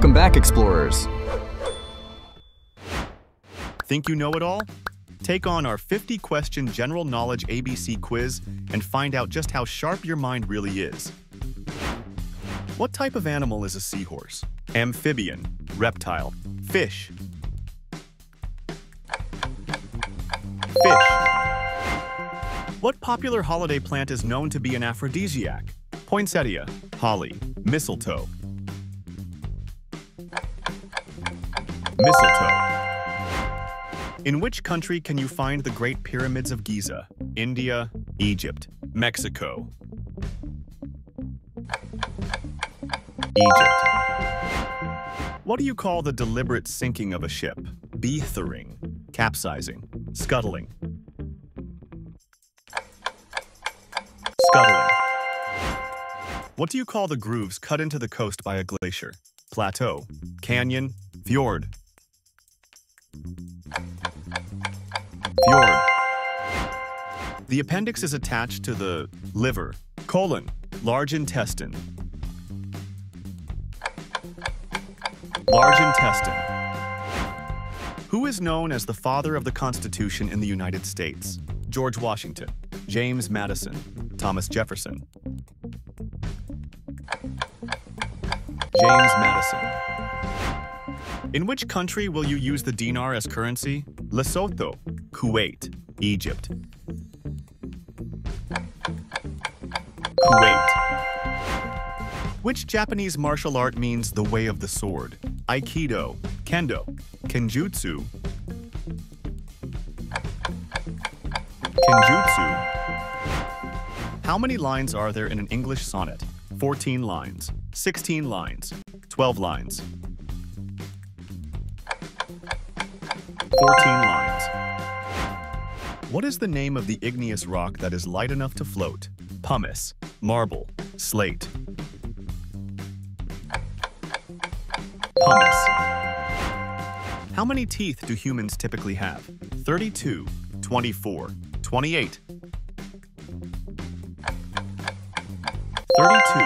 Welcome back, explorers. Think you know it all? Take on our 50-question general knowledge ABC quiz and find out just how sharp your mind really is. What type of animal is a seahorse? Amphibian, reptile, fish. Fish. What popular holiday plant is known to be an aphrodisiac? Poinsettia, holly, mistletoe. Mistletoe. In which country can you find the Great Pyramids of Giza? India, Egypt, Mexico. Egypt. What do you call the deliberate sinking of a ship? Beathering, capsizing, scuttling. Scuttling. What do you call the grooves cut into the coast by a glacier? Plateau, canyon, fjord. Fjord. The appendix is attached to the liver, colon, large intestine. Large intestine. Who is known as the father of the Constitution in the United States? George Washington, James Madison, Thomas Jefferson. James Madison. In which country will you use the dinar as currency? Lesotho, Kuwait, Egypt. Kuwait. Which Japanese martial art means the way of the sword? Aikido, Kendo, Kenjutsu. Kenjutsu. How many lines are there in an English sonnet? 14 lines, 16 lines, 12 lines. 14 lines. What is the name of the igneous rock that is light enough to float? Pumice, marble, slate. Pumice. How many teeth do humans typically have? 32. 24, 28. 32.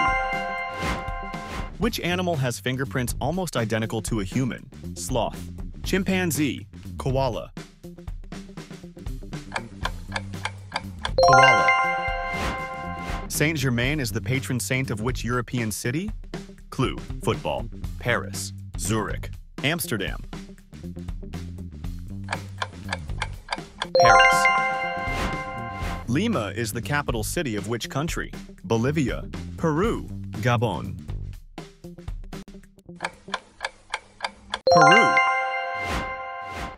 Which animal has fingerprints almost identical to a human? Sloth, chimpanzee, koala. Koala. Saint Germain is the patron saint of which European city? Clue, football, Paris, Zurich, Amsterdam. Paris. Lima is the capital city of which country? Bolivia, Peru, Gabon. Peru.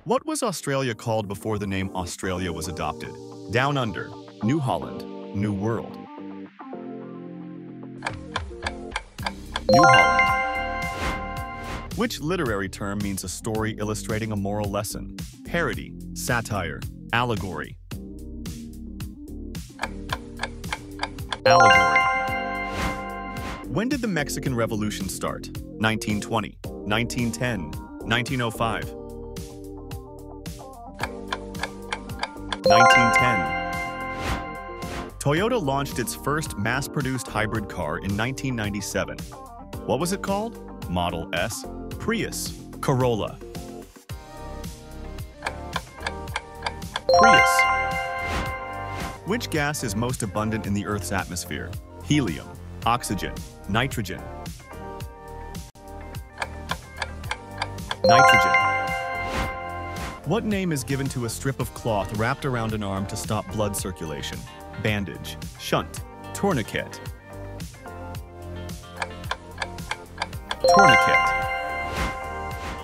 What was Australia called before the name Australia was adopted? Down Under, New Holland, New World. New Holland. Which literary term means a story illustrating a moral lesson? Parody, satire, allegory. Allegory. When did the Mexican Revolution start? 1920, 1910, 1905. 1910. Toyota launched its first mass-produced hybrid car in 1997. What was it called? Model S, Prius, Corolla. Prius. Which gas is most abundant in the Earth's atmosphere? Helium, oxygen, nitrogen. Nitrogen. What name is given to a strip of cloth wrapped around an arm to stop blood circulation? Bandage, shunt, tourniquet. Tourniquet.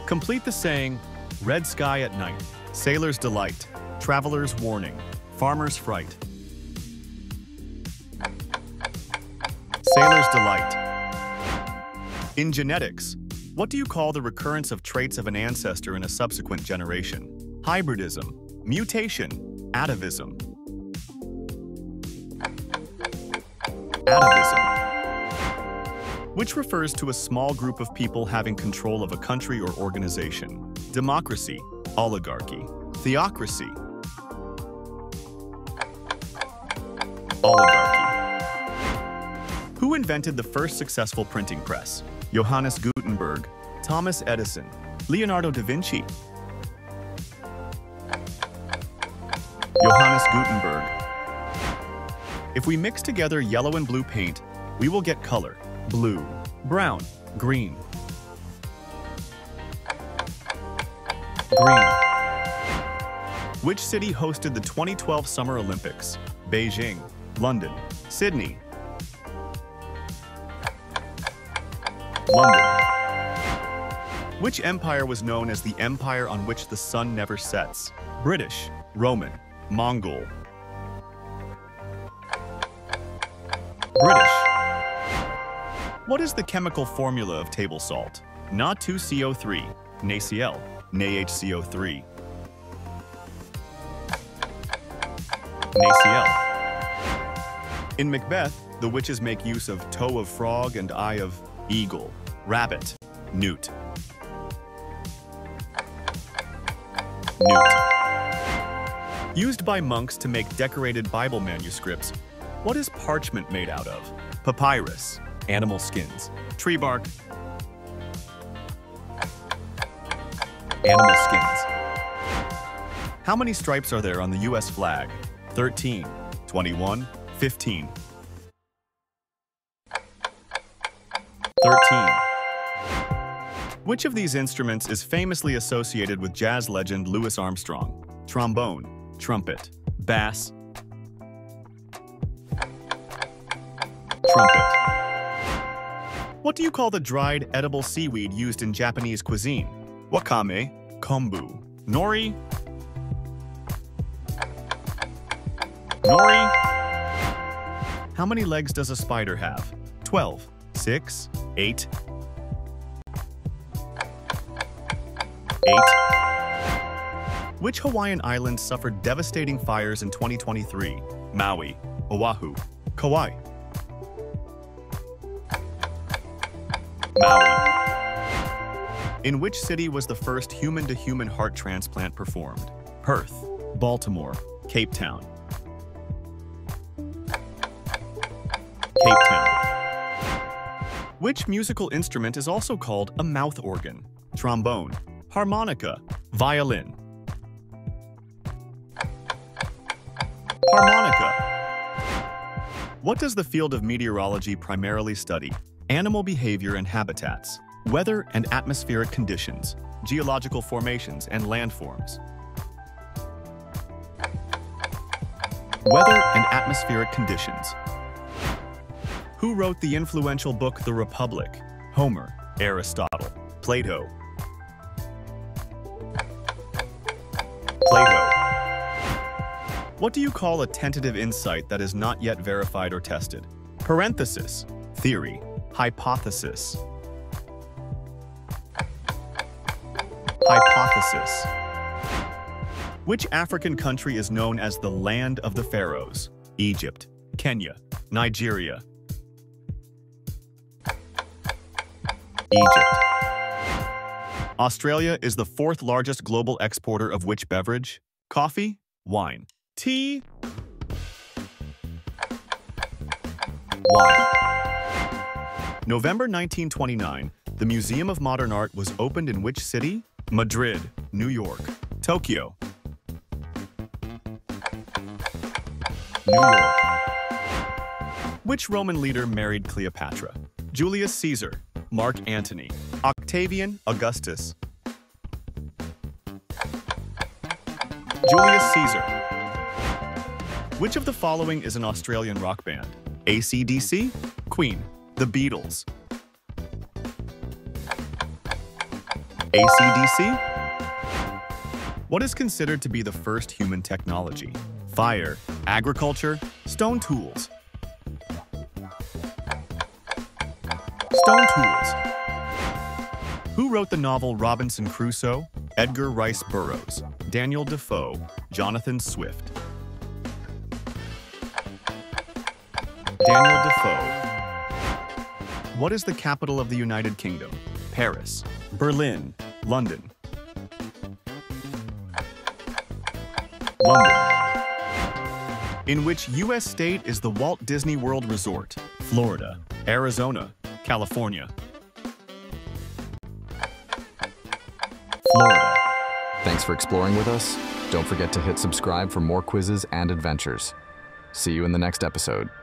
Complete the saying, red sky at night, sailor's delight, traveler's warning, farmer's fright. Sailor's delight. In genetics, what do you call the recurrence of traits of an ancestor in a subsequent generation? Hybridism, mutation, atavism. Atavism. Which refers to a small group of people having control of a country or organization? Democracy, oligarchy, theocracy. Oligarchy. Who invented the first successful printing press? Johannes Gutenberg, Thomas Edison, Leonardo da Vinci, Johannes Gutenberg. If we mix together yellow and blue paint, we will get color: blue, brown, green. Green. Which city hosted the 2012 Summer Olympics? Beijing, London, Sydney. London. Which empire was known as the empire on which the sun never sets? British, Roman, Mongol. British. What is the chemical formula of table salt? Na2CO3, NaCl, NaHCO3. NaCl. In Macbeth, the witches make use of toe of frog and eye of eagle, rabbit, newt. Newt. Used by monks to make decorated Bible manuscripts, what is parchment made out of? Papyrus, animal skins, tree bark, animal skins. How many stripes are there on the US flag? 13, 21, 15. 13. Which of these instruments is famously associated with jazz legend Louis Armstrong? Trombone, trumpet, bass. Trumpet. What do you call the dried edible seaweed used in Japanese cuisine? Wakame, kombu, nori. Nori. How many legs does a spider have? 12, 6, 8. 8. Which Hawaiian island suffered devastating fires in 2023? Maui, Oahu, Kauai. Maui. In which city was the first human-to-human heart transplant performed? Perth, Baltimore, Cape Town. Cape Town. Which musical instrument is also called a mouth organ? Trombone, harmonica, violin. Harmonica. What does the field of meteorology primarily study? Animal behavior and habitats, weather and atmospheric conditions, geological formations and landforms. Weather and atmospheric conditions. Who wrote the influential book The Republic? Homer, Aristotle, Plato. Plato. What do you call a tentative insight that is not yet verified or tested? Parenthesis, theory, hypothesis. Hypothesis. Which African country is known as the Land of the Pharaohs? Egypt, Kenya, Nigeria. Egypt. Australia is the fourth largest global exporter of which beverage? Coffee, wine. Tea. Wine. November 1929, the Museum of Modern Art was opened in which city? Madrid, New York, Tokyo. New York. Which Roman leader married Cleopatra? Julius Caesar, Mark Antony, Octavian Augustus. Julius Caesar. Which of the following is an Australian rock band? AC/DC, Queen, The Beatles. AC/DC. What is considered to be the first human technology? Fire, agriculture, stone tools. Stone tools. Who wrote the novel Robinson Crusoe? Edgar Rice Burroughs, Daniel Defoe, Jonathan Swift. Daniel Defoe. What is the capital of the United Kingdom? Paris, Berlin, London. London. In which U.S. state is the Walt Disney World Resort? Florida, Arizona, California. Florida. Thanks for exploring with us. Don't forget to hit subscribe for more quizzes and adventures. See you in the next episode.